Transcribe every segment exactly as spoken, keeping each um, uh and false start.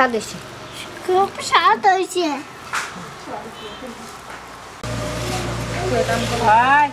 Tadeusz. Tadeusz. Bye.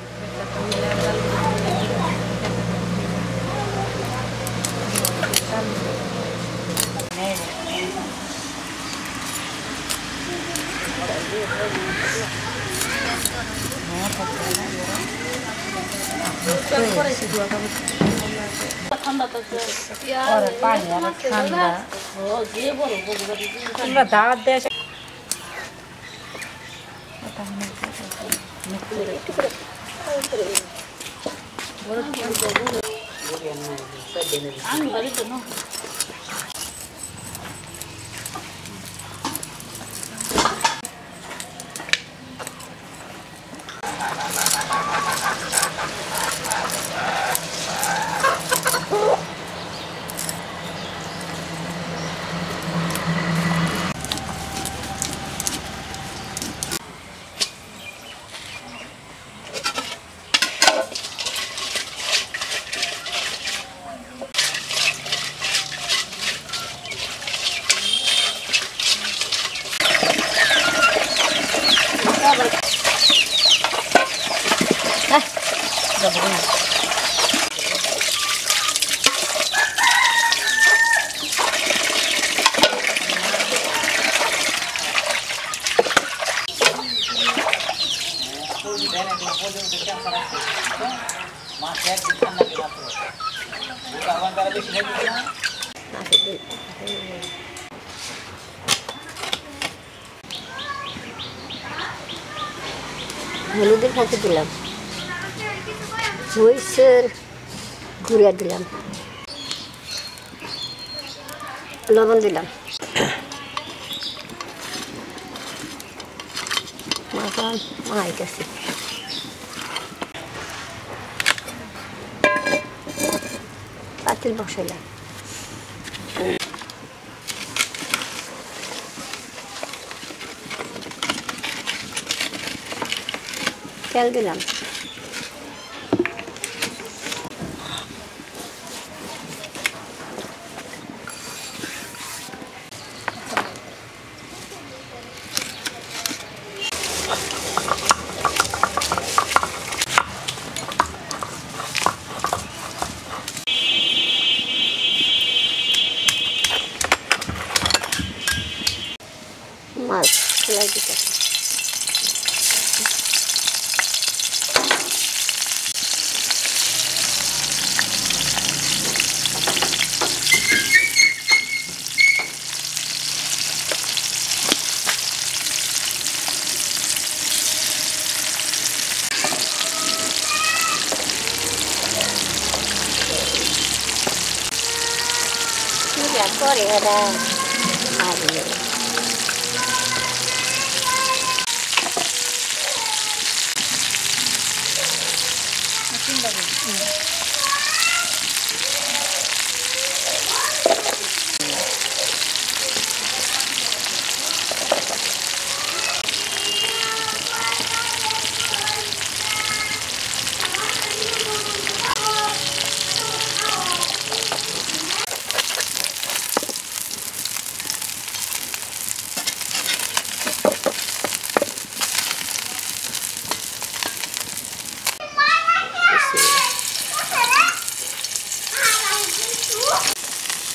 হলুদের ফাঁকি দিলাম, মরিচের গুঁড়া দিলাম, লবণ দিলাম, মাখা মাখাইতেছি। পাতিল বসাইলাম, তেল দিলাম, মাছ ফেলাই দিতে Sorry, I don't know.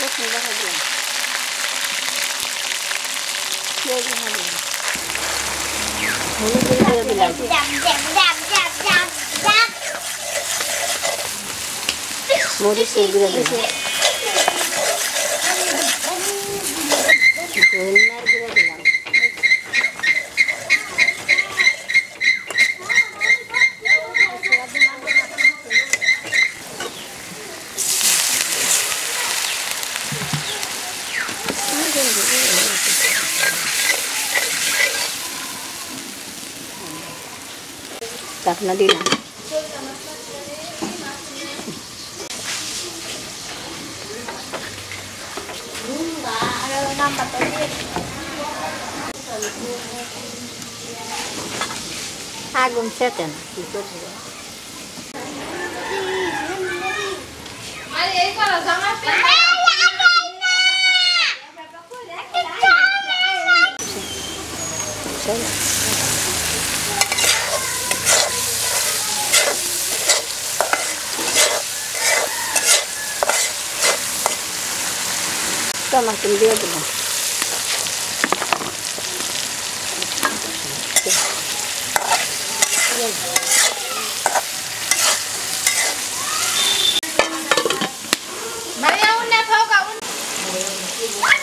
রসুন লাগা দিলাম, পেঁয়াজ লাগা দিলাম, হলুদ লাগা দিলাম, মরিচ গুঁড়া দিলাম, ধনিয়ার গুঁড়া দিলাম, টাকনা দিলাম। আগুন সেটে না কি করবো। Toma, te envío de más. María, una poca, una. Pani zrobiła. Ale